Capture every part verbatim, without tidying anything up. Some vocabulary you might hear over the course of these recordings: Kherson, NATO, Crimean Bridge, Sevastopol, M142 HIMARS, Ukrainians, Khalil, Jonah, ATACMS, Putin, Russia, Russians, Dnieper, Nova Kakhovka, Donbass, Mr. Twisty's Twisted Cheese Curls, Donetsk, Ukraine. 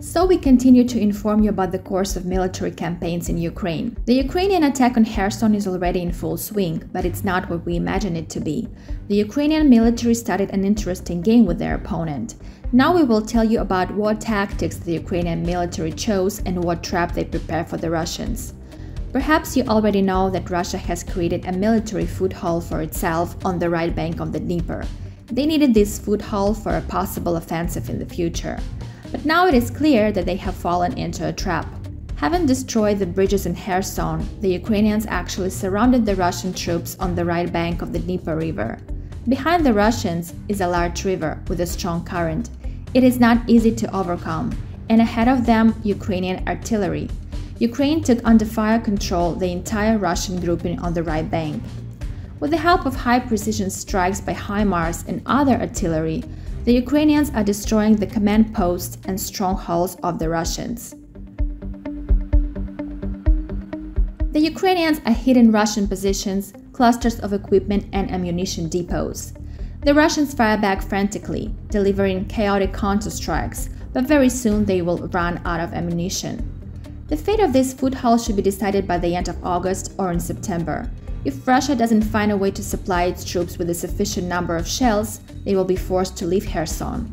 So we continue to inform you about the course of military campaigns in Ukraine. The Ukrainian attack on Kherson is already in full swing, but it's not what we imagine it to be. The Ukrainian military started an interesting game with their opponent. Now we will tell you about what tactics the Ukrainian military chose and what trap they prepare for the Russians. Perhaps you already know that Russia has created a military foothold for itself on the right bank of the Dnieper. They needed this foothold for a possible offensive in the future. But now it is clear that they have fallen into a trap. Having destroyed the bridges in Kherson, the Ukrainians actually surrounded the Russian troops on the right bank of the Dnieper River. Behind the Russians is a large river with a strong current. It is not easy to overcome, and ahead of them Ukrainian artillery. Ukraine took under fire control the entire Russian grouping on the right bank. With the help of high-precision strikes by HIMARS and other artillery, the Ukrainians are destroying the command posts and strongholds of the Russians. The Ukrainians are hitting Russian positions, clusters of equipment and ammunition depots. The Russians fire back frantically, delivering chaotic counter-strikes, but very soon they will run out of ammunition. The fate of this foothold should be decided by the end of August or in September. If Russia doesn't find a way to supply its troops with a sufficient number of shells, they will be forced to leave Kherson.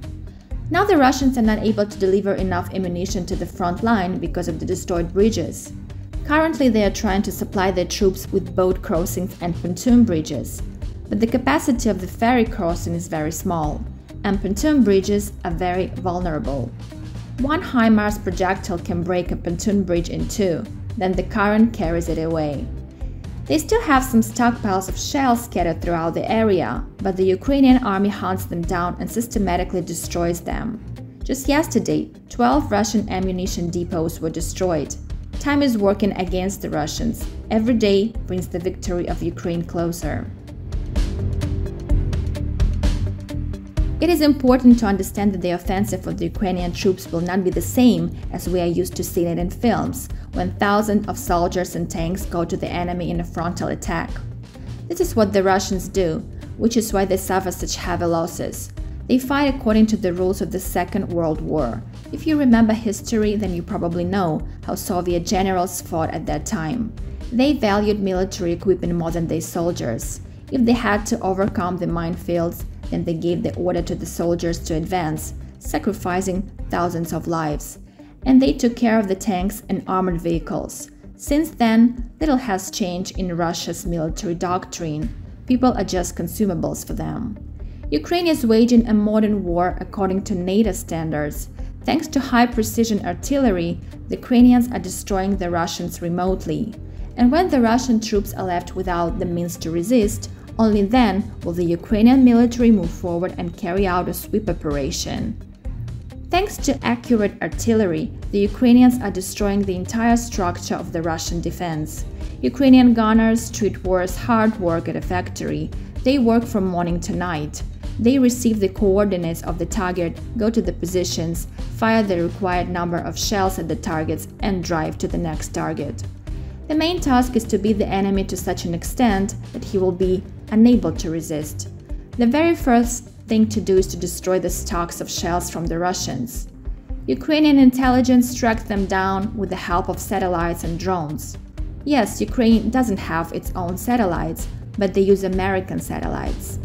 Now the Russians are not able to deliver enough ammunition to the front line because of the destroyed bridges. Currently they are trying to supply their troops with boat crossings and pontoon bridges. But the capacity of the ferry crossing is very small, and pontoon bridges are very vulnerable. One HIMARS projectile can break a pontoon bridge in two, then the current carries it away. They still have some stockpiles of shells scattered throughout the area, but the Ukrainian army hunts them down and systematically destroys them. Just yesterday, twelve Russian ammunition depots were destroyed. Time is working against the Russians. Every day brings the victory of Ukraine closer. It is important to understand that the offensive of the Ukrainian troops will not be the same as we are used to seeing it in films, when thousands of soldiers and tanks go to the enemy in a frontal attack. This is what the Russians do, which is why they suffer such heavy losses. They fight according to the rules of the Second World War. If you remember history, then you probably know how Soviet generals fought at that time. They valued military equipment more than their soldiers. If they had to overcome the minefields, then they gave the order to the soldiers to advance, sacrificing thousands of lives. And they took care of the tanks and armored vehicles. Since then, little has changed in Russia's military doctrine. People are just consumables for them. Ukraine is waging a modern war according to NATO standards. Thanks to high-precision artillery, the Ukrainians are destroying the Russians remotely. And when the Russian troops are left without the means to resist, only then will the Ukrainian military move forward and carry out a sweep operation. Thanks to accurate artillery, the Ukrainians are destroying the entire structure of the Russian defense. Ukrainian gunners treat war as hard work at a factory. They work from morning to night. They receive the coordinates of the target, go to the positions, fire the required number of shells at the targets, and drive to the next target. The main task is to beat the enemy to such an extent that he will be unable to resist. The very first thing to do is to destroy the stocks of shells from the Russians. Ukrainian intelligence tracked them down with the help of satellites and drones. Yes, Ukraine doesn't have its own satellites, but they use American satellites.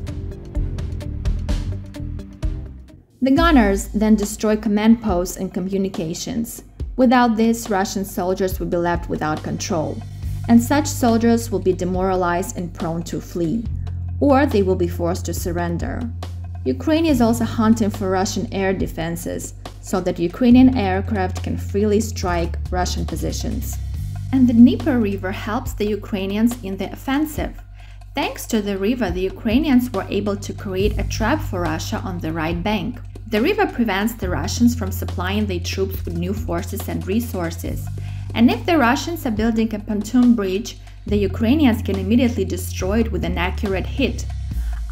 The gunners then destroy command posts and communications. Without this, Russian soldiers would be left without control, and such soldiers will be demoralized and prone to flee, or they will be forced to surrender. Ukraine is also hunting for Russian air defenses, so that Ukrainian aircraft can freely strike Russian positions. And the Dnieper River helps the Ukrainians in the offensive. Thanks to the river, the Ukrainians were able to create a trap for Russia on the right bank. The river prevents the Russians from supplying their troops with new forces and resources. And if the Russians are building a pontoon bridge, the Ukrainians can immediately destroy it with an accurate hit.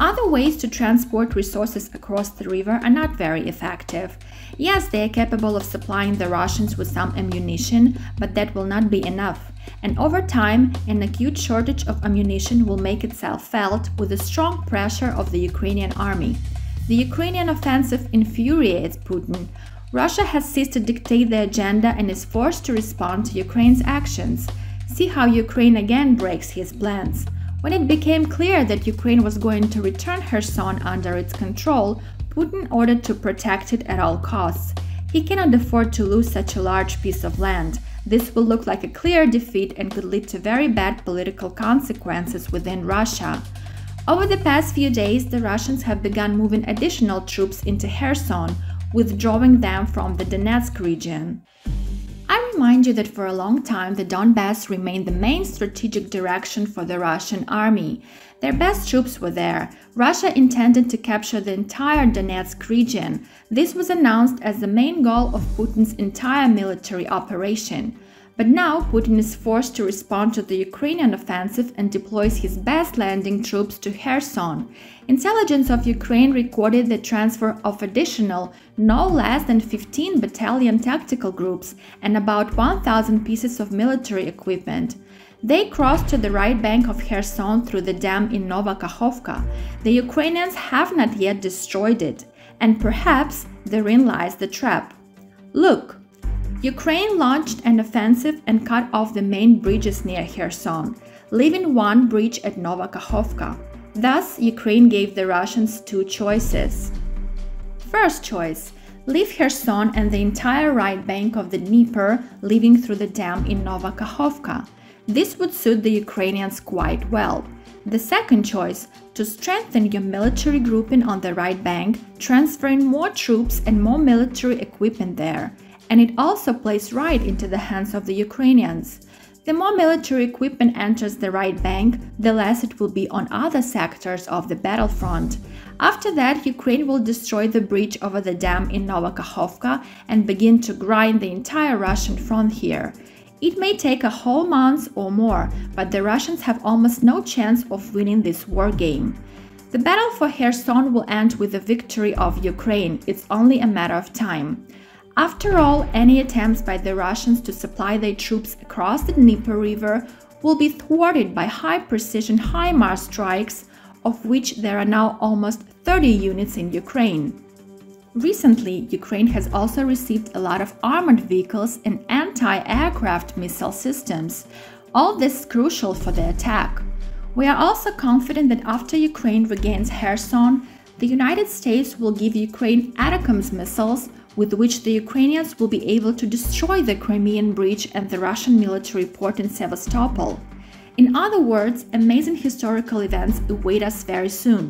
Other ways to transport resources across the river are not very effective. Yes, they are capable of supplying the Russians with some ammunition, but that will not be enough. And over time, an acute shortage of ammunition will make itself felt with the strong pressure of the Ukrainian army. The Ukrainian offensive infuriates Putin. Russia has ceased to dictate the agenda and is forced to respond to Ukraine's actions. See how Ukraine again breaks his plans. When it became clear that Ukraine was going to return Kherson under its control, Putin ordered to protect it at all costs. He cannot afford to lose such a large piece of land. This will look like a clear defeat and could lead to very bad political consequences within Russia. Over the past few days, the Russians have begun moving additional troops into Kherson, withdrawing them from the Donetsk region. I remind you that for a long time the Donbass remained the main strategic direction for the Russian army. Their best troops were there. Russia intended to capture the entire Donetsk region. This was announced as the main goal of Putin's entire military operation. But now Putin is forced to respond to the Ukrainian offensive and deploys his best landing troops to Kherson. Intelligence of Ukraine recorded the transfer of additional, no less than fifteen battalion tactical groups and about one thousand pieces of military equipment. They crossed to the right bank of Kherson through the dam in Nova Kakhovka. The Ukrainians have not yet destroyed it, and perhaps therein lies the trap. Look! Ukraine launched an offensive and cut off the main bridges near Kherson, leaving one bridge at Nova Kakhovka. Thus, Ukraine gave the Russians two choices. First choice, leave Kherson and the entire right bank of the Dnieper, leaving through the dam in Nova Kakhovka. This would suit the Ukrainians quite well. The second choice, to strengthen your military grouping on the right bank, transferring more troops and more military equipment there. And it also plays right into the hands of the Ukrainians. The more military equipment enters the right bank, the less it will be on other sectors of the battlefront. After that, Ukraine will destroy the bridge over the dam in Nova Kakhovka and begin to grind the entire Russian front here. It may take a whole month or more, but the Russians have almost no chance of winning this war game. The battle for Kherson will end with the victory of Ukraine. It's only a matter of time. After all, any attempts by the Russians to supply their troops across the Dnieper River will be thwarted by high-precision HIMARS strikes, of which there are now almost thirty units in Ukraine. Recently, Ukraine has also received a lot of armored vehicles and anti-aircraft missile systems. All this is crucial for the attack. We are also confident that after Ukraine regains Kherson, the United States will give Ukraine ATACMS missiles, with which the Ukrainians will be able to destroy the Crimean Bridge and the Russian military port in Sevastopol. In other words, amazing historical events await us very soon.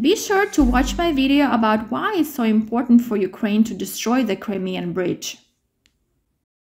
Be sure to watch my video about why it's so important for Ukraine to destroy the Crimean Bridge.